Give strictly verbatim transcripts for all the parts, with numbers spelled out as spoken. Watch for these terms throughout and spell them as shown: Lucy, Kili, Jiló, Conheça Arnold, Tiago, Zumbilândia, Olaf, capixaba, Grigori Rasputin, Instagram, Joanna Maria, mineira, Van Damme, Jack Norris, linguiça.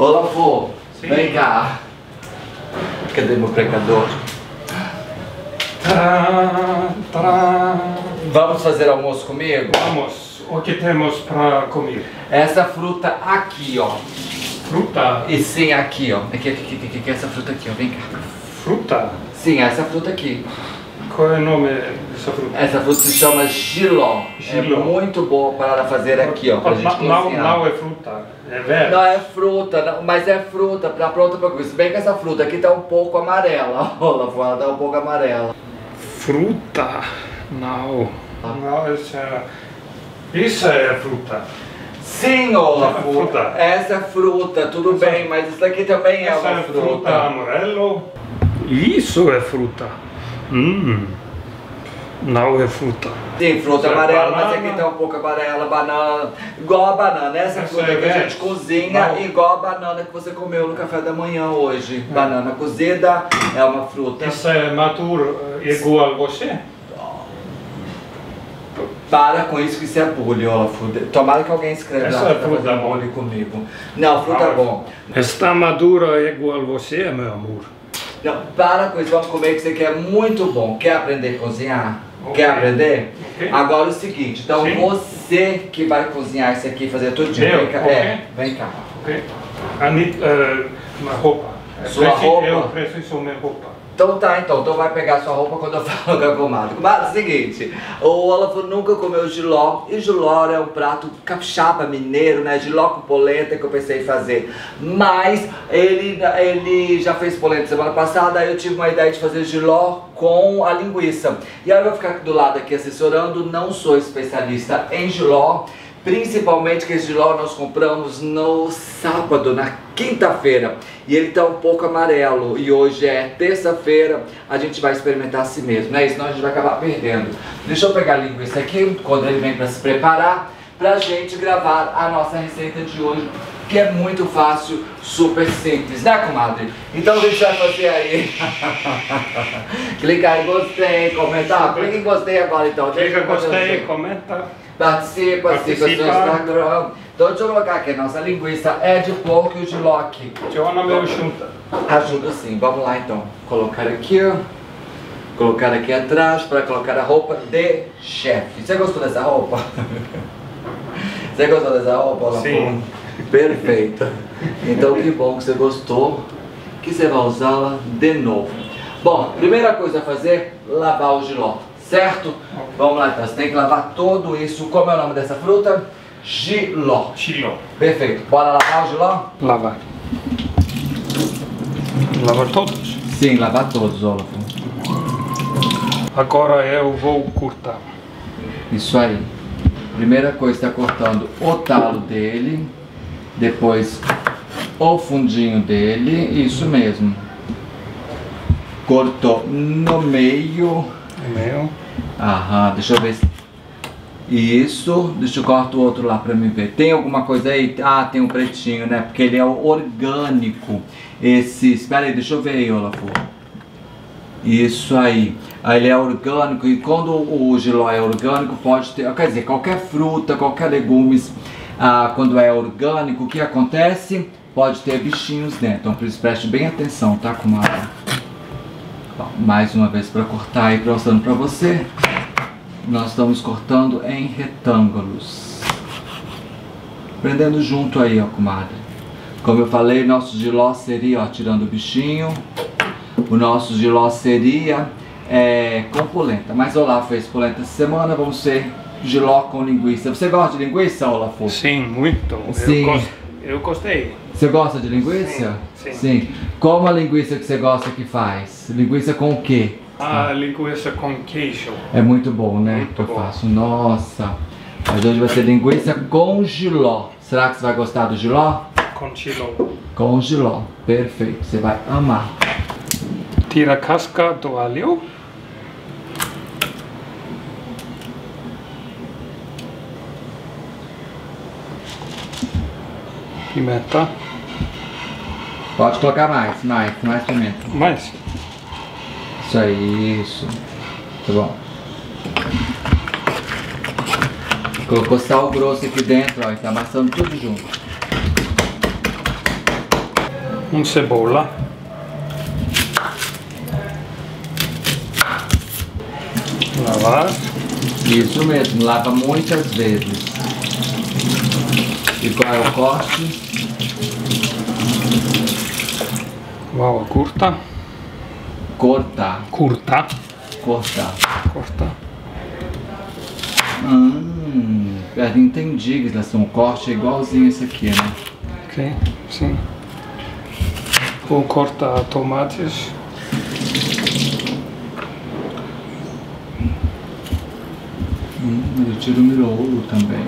Olaf, vem cá. Cadê meu pregador? Tcharam, tcharam. Vamos fazer almoço comigo? Vamos. O que temos para comer? Essa fruta aqui, ó. Fruta? E sim, aqui, ó. Aqui, aqui, aqui, aqui, essa fruta aqui, ó. Vem cá. Fruta? Sim, essa fruta aqui. Qual é o nome dessa fruta? Essa fruta se chama Jiló. É muito boa para fazer aqui, ó. Pra gente cozinhar. Não é fruta, é verde. Não é fruta, não, mas é fruta, pra, pronta para comer. Se bem que essa fruta aqui tá um pouco amarela. Olha, ela tá um pouco amarela. Fruta? Não. Não, essa é... Isso é fruta. Sim, Olaf, é fruta. Essa é fruta, tudo essa... bem, mas isso aqui também é uma fruta. Essa é fruta amarelo. Isso é fruta. Hum, não é fruta. Sim, fruta é amarela, banana. Mas aqui tá um pouco amarela, banana, igual a banana. Essa, Essa fruta é que a gente cozinha, não. Igual a banana que você comeu no café da manhã hoje. É. Banana cozida é uma fruta. Essa é madura, igual a você? Para com isso que isso é bullying, Olaf. Tomara que alguém escreva essa lá, é fruta bullying comigo. Não, fruta não. É bom. Está madura igual a você, meu amor? Não, para com isso, vamos comer que isso aqui é muito bom. Quer aprender a cozinhar? Okay. Quer aprender? Okay. Agora é o seguinte, então sim. Você que vai cozinhar isso aqui, fazer tudinho. Vem cá, okay. É, vem cá. Ok. Need, uh, uma roupa. Sua eu preciso, roupa? Eu preciso minha roupa. Então tá, então. Então vai pegar sua roupa quando eu falo com a comadre. Mas é o seguinte, o Olaf nunca comeu jiló. E jiló é um prato capixaba mineiro, né? Jiló com polenta que eu pensei em fazer. Mas ele, ele já fez polenta semana passada. Aí eu tive uma ideia de fazer jiló com a linguiça. E aí eu vou ficar do lado aqui assessorando. Não sou especialista em jiló. Principalmente que esse jiló nós compramos no sábado, na quinta-feira. E ele tá um pouco amarelo. E hoje é terça-feira, a gente vai experimentar assim mesmo, né? Senão a gente vai acabar perdendo. Deixa eu pegar a linguiça aqui, quando ele vem para se preparar, pra gente gravar a nossa receita de hoje, que é muito fácil, super simples, né, comadre? Então a gente vai fazer aí. Clicar em gostei, comentar. Clica em gostei agora então. Clica em gostei, comenta. Participa, participa, seu Instagram. Então deixa eu colocar aqui, nossa linguiça é de porco e o de loki. Tiona meu junta. Ajuda sim, vamos lá então. Colocar aqui, ó. Colocar aqui atrás para colocar a roupa de chefe. Você gostou dessa roupa? Você gostou dessa roupa? Sim. Perfeito. Então que bom que você gostou, que você vai usá-la de novo. Bom, primeira coisa a fazer, lavar o jiló. Certo? Vamos lá então, você tem que lavar tudo isso. Como é o nome dessa fruta? Jiló. Jiló. Perfeito. Bora lavar o jiló? Lavar. Lavar todos? Sim, lavar todos, Olaf. Agora eu vou cortar. Isso aí. Primeira coisa, está cortando o talo dele, depois o fundinho dele, isso mesmo. Cortou no meio. Meu. Aham, deixa eu ver. Isso, deixa eu cortar o outro lá pra mim ver. Tem alguma coisa aí? Ah, tem um pretinho, né? Porque ele é orgânico. Esse, espera aí, deixa eu ver aí, Olaf. Isso aí. Ele é orgânico e quando o jiló é orgânico pode ter... Quer dizer, qualquer fruta, qualquer legumes, ah, quando é orgânico, o que acontece? Pode ter bichinhos dentro. Então preste bem atenção, tá? Com uma... Mais uma vez para cortar e mostrando para você, nós estamos cortando em retângulos, prendendo junto aí, ó, comadre. Como eu falei, nosso jiló seria, ó, tirando o bichinho, o nosso jiló seria é, com polenta. Mas Olaf fez polenta essa semana, vamos ser jiló com linguiça. Você gosta de linguiça, Olaf? Sim, muito. Sim. Eu gosto. Eu gostei. Você gosta de linguiça? Sim, sim. Sim. Como a linguiça que você gosta que faz? Linguiça com o quê? Ah, linguiça com queijo. É muito bom, né? Muito eu bom. Faço. Nossa. Mas hoje vai ser linguiça com jiló. Será que você vai gostar do jiló? Com jiló. Com jiló. Perfeito. Você vai amar. Tira a casca do alho. Pimenta. Pode colocar mais, mais, mais pimenta. Mais? Isso aí, isso. Tá bom. Colocou sal grosso aqui dentro, ó, e tá amassando tudo junto. um cebola, lavar. Isso mesmo, lava muitas vezes. E qual é o corte? Uau, curta. Cortar. Curtar. Cortar. Cortar. Hum, entendi, Guilherme. O corte é igualzinho esse aqui, né? Ok, sim. Vou cortar tomates. Hum, eu tiro o miolo também.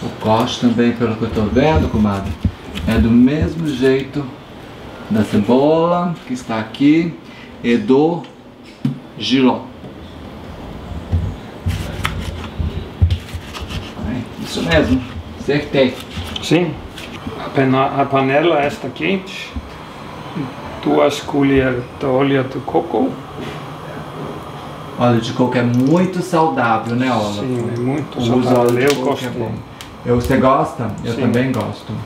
O corte também, pelo que eu estou vendo, comadre, é do mesmo jeito da cebola que está aqui e do Jiló. É isso mesmo, acertei. Sim, a panela está quente, duas colheres de óleo de coco. Óleo de coco é muito saudável, né, Olaf? Sim, é muito Usa saudável, eu gosto. É bom. Eu, você gosta? Eu Sim. também gosto.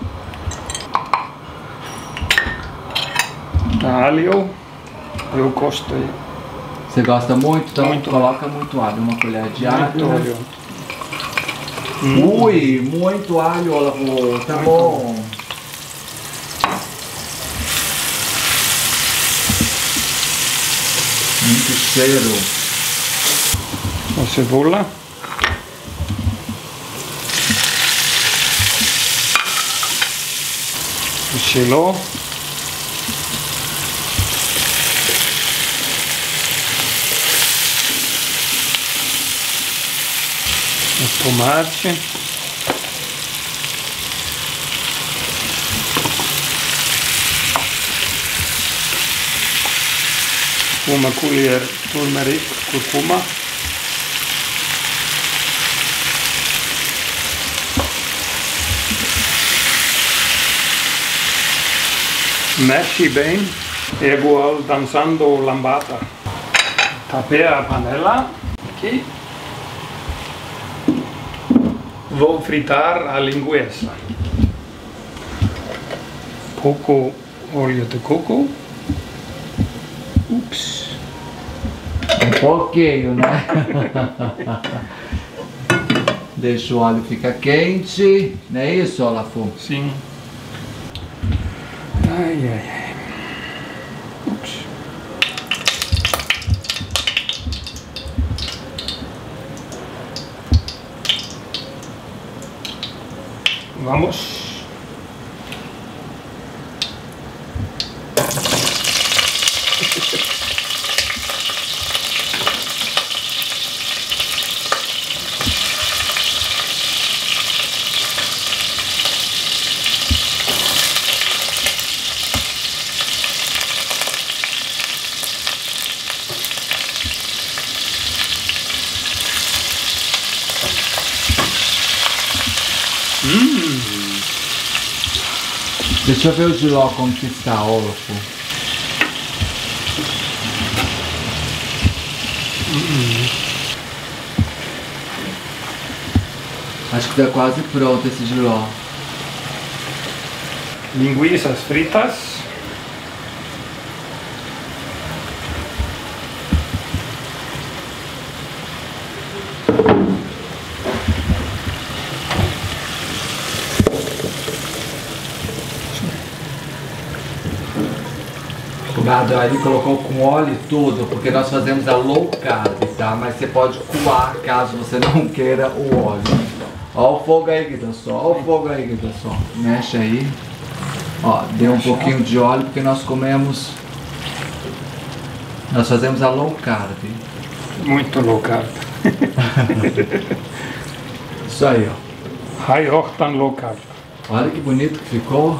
Alho, eu gosto. Você gosta muito? Então muito. Coloca muito alho, uma colher de alho. Muito alho. Hum. Ui, muito alho, Olaf. Tá muito bom. bom. Muito cheiro. A cebola. O Jiló. O tomate. Uma colher de turmeric, curcuma. Mexe bem, igual dançando lambada. Tapei a panela aqui. Vou fritar a linguiça. Pouco óleo de coco. Ups. Um pouquinho, né? Deixa o óleo ficar quente. Não é isso, Olaf? Sim. Ai, ai, ai. Ups. Vamos. Hum. Deixa eu ver o Jiló como que está, Olaf. Hum. Acho que está quase pronto esse Jiló. Linguiças fritas. Ele colocou com óleo e tudo, porque nós fazemos a low carb, tá? Mas você pode coar caso você não queira o óleo. Ó o fogo aí, Guida, só. Ó o fogo aí, Guida, só. Mexe aí. Ó, deu um pouquinho de óleo porque nós comemos... Nós fazemos a low carb. Muito low carb. Isso aí, ó. High octane low carb. Olha que bonito que ficou.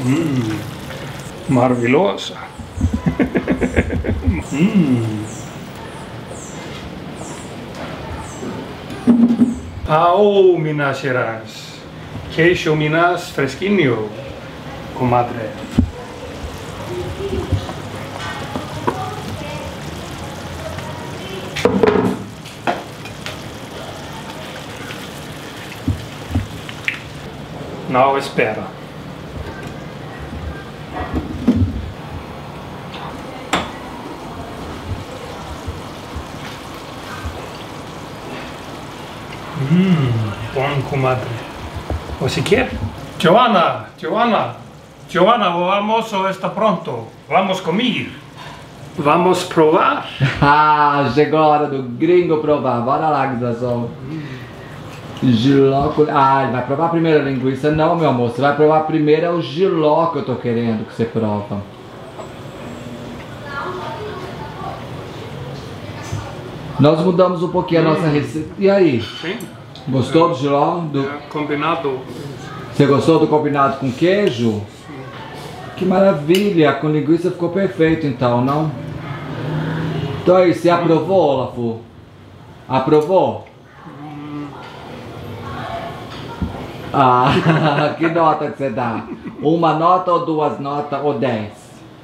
Hum, maravilhoso. Hum. Ao Minas Gerais, queijo Minas fresquinho, comadre. não espera. Hum, bom, comadre. Você quer? Joana, Joana, Joana, o almoço está pronto. Vamos comer. Vamos provar. Ah, chegou a hora do gringo provar. Bora lá, Guizazol. Jiló. Ah, vai provar primeiro a linguiça? Não, meu amor. Você vai provar primeiro o jiló que eu tô querendo que você prova. Nós mudamos um pouquinho a nossa receita. E aí? Sim. Gostou do jiló? Do... É, combinado. Você gostou do combinado com queijo? Sim. Que maravilha! Com linguiça ficou perfeito então, não? Então aí, você aprovou, Olaf? Aprovou? Ah, que nota que você dá? Uma nota ou duas notas ou dez?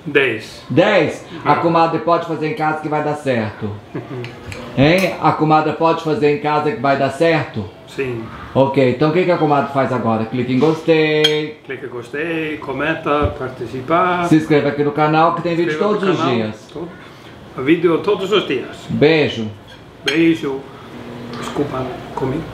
Dez. Dez? A comadre pode fazer em casa que vai dar certo. Hein? A comadre pode fazer em casa que vai dar certo? Sim. Ok, então o que, que a comadre faz agora? Clique em gostei. Clique em gostei, comenta, participar. Se inscreva aqui no canal que tem vídeo todos os dias. Todo, vídeo todos os dias. Beijo. Beijo. Desculpa, comi.